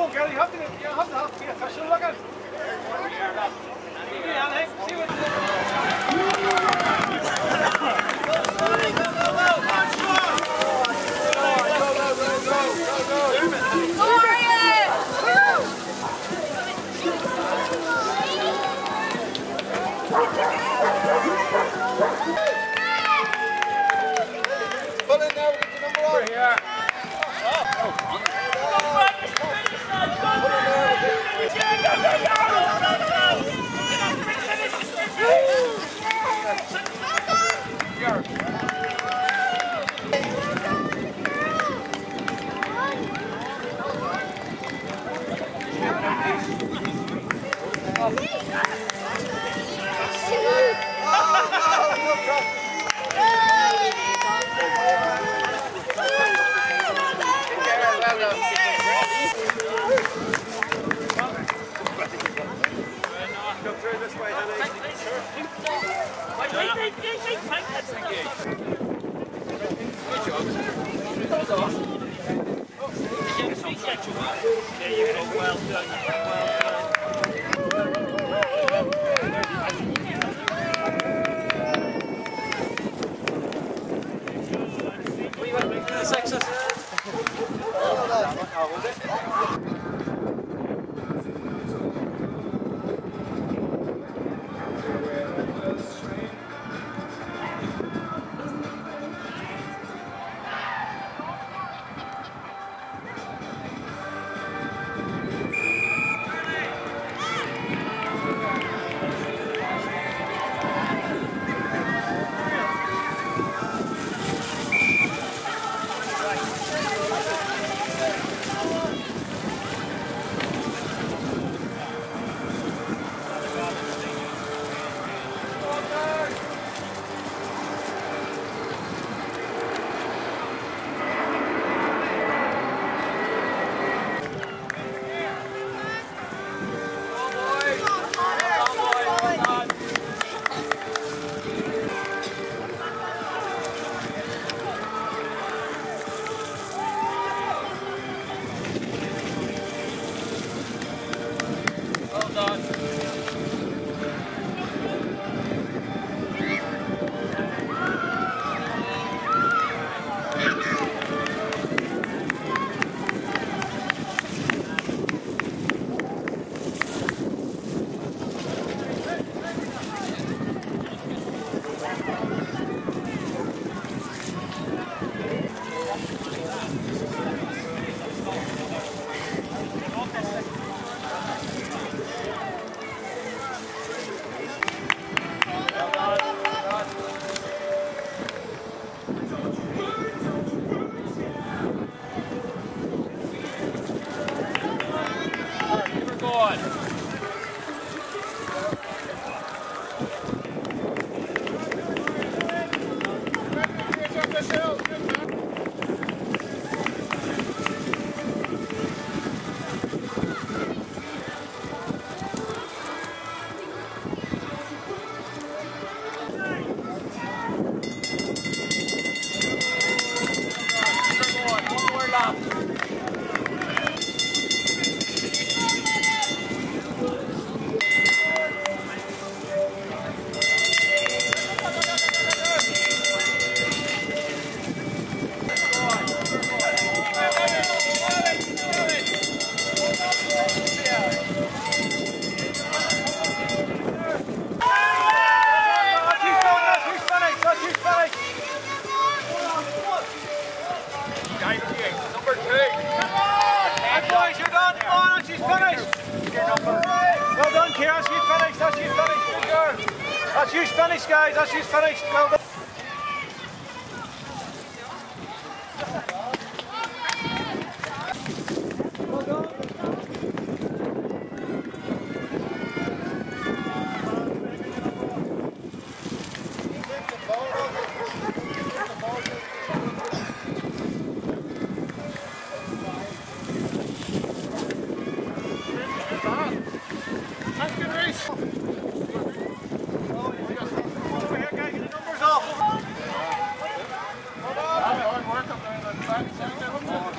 فوق يعني هبدنا يا هبدنا هبدنا شو الوقت؟ يجي على هيك سوي.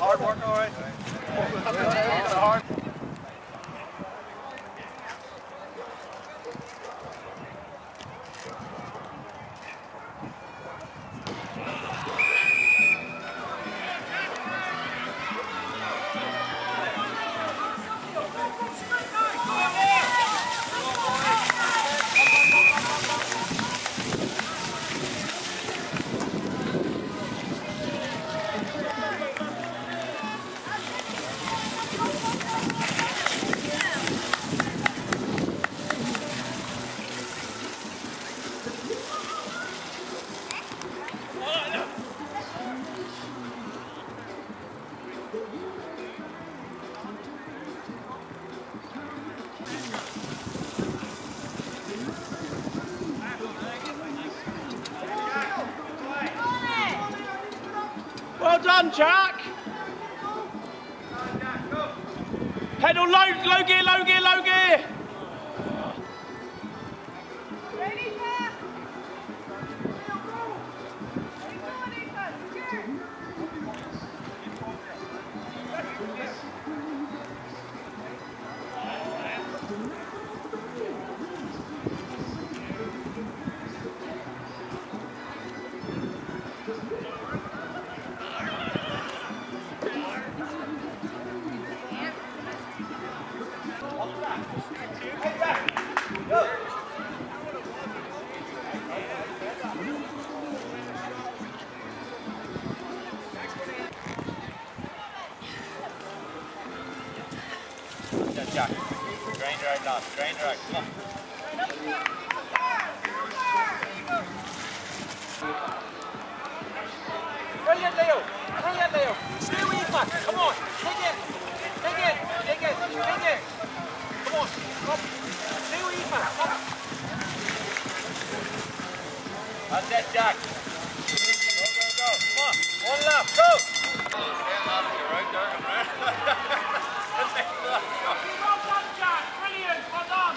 Hard work, all right. hard. Well done, Jack. Pedal low, low gear, low gear, low gear. Ready, Jack? Jack, drain drag last, drain drag, come on. Brilliant, Leo, brilliant, Leo. Stay with you, Mac, come on, take it, take it, take it, take it. Come on, come, stay with you, Mac, come. That's it, Jack. Go, go, go, come on, one lap, go. Stay lap, you're out there, man. Well done, Jack! Brilliant! Well done!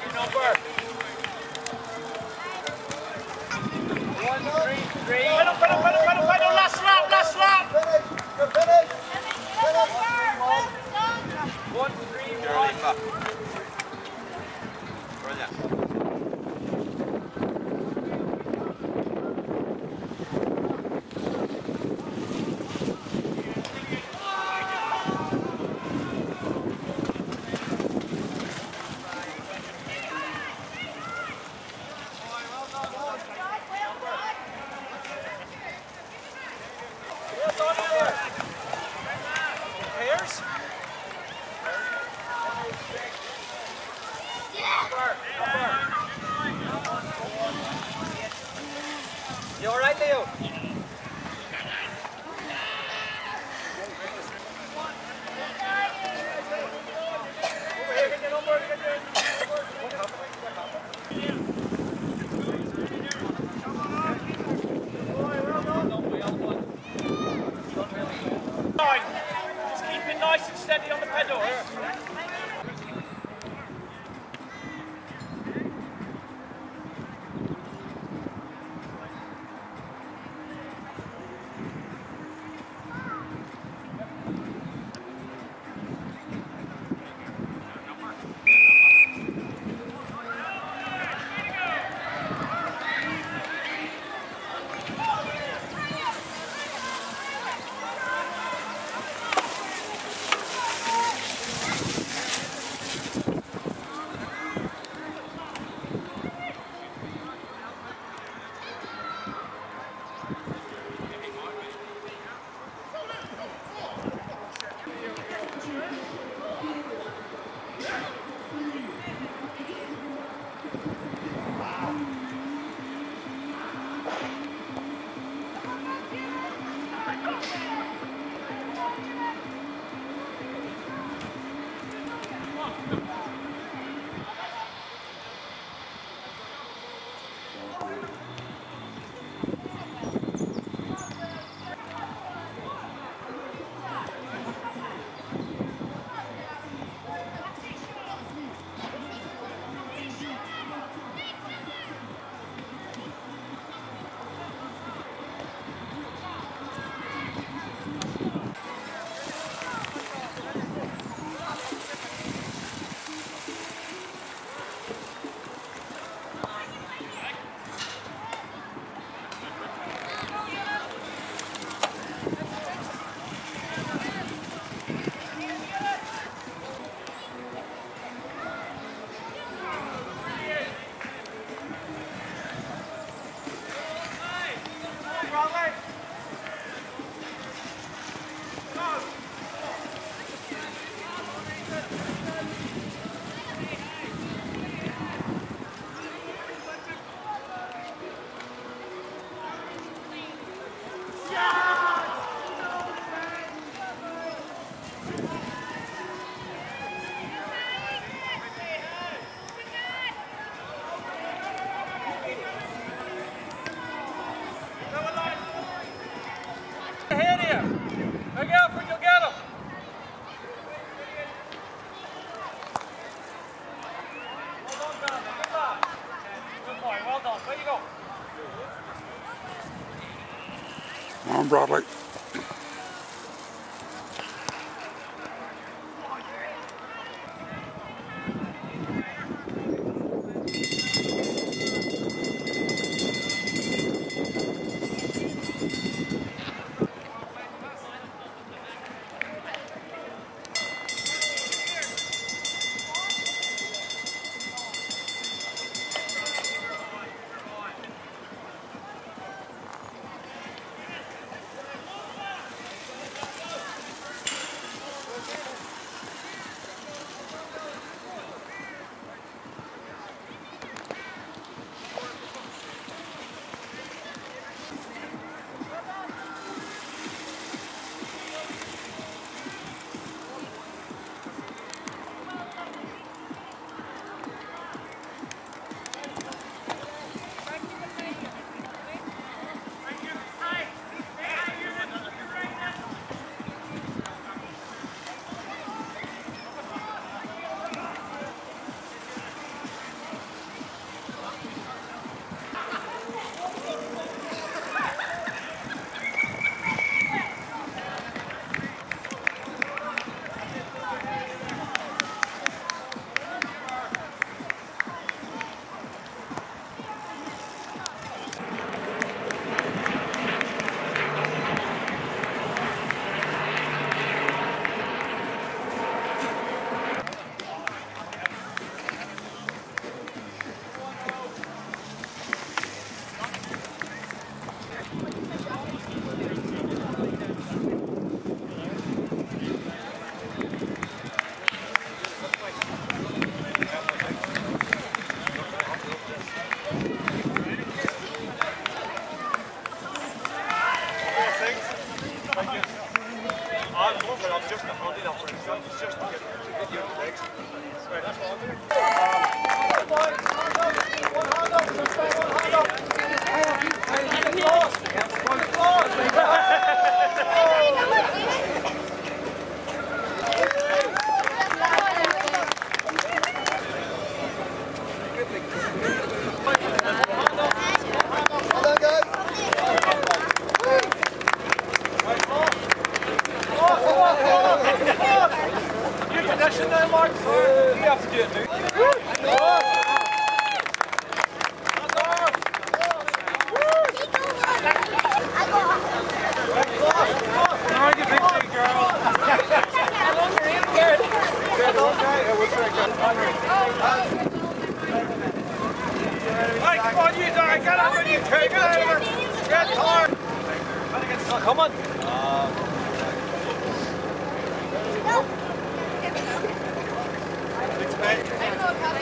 Good number! 1, 2, 3, 3. Pedal, last lap. Finish. 1, 3, 1. Brilliant. You all right, Leo? Just keep it nice and steady on the pedal. on Broadway. Come on.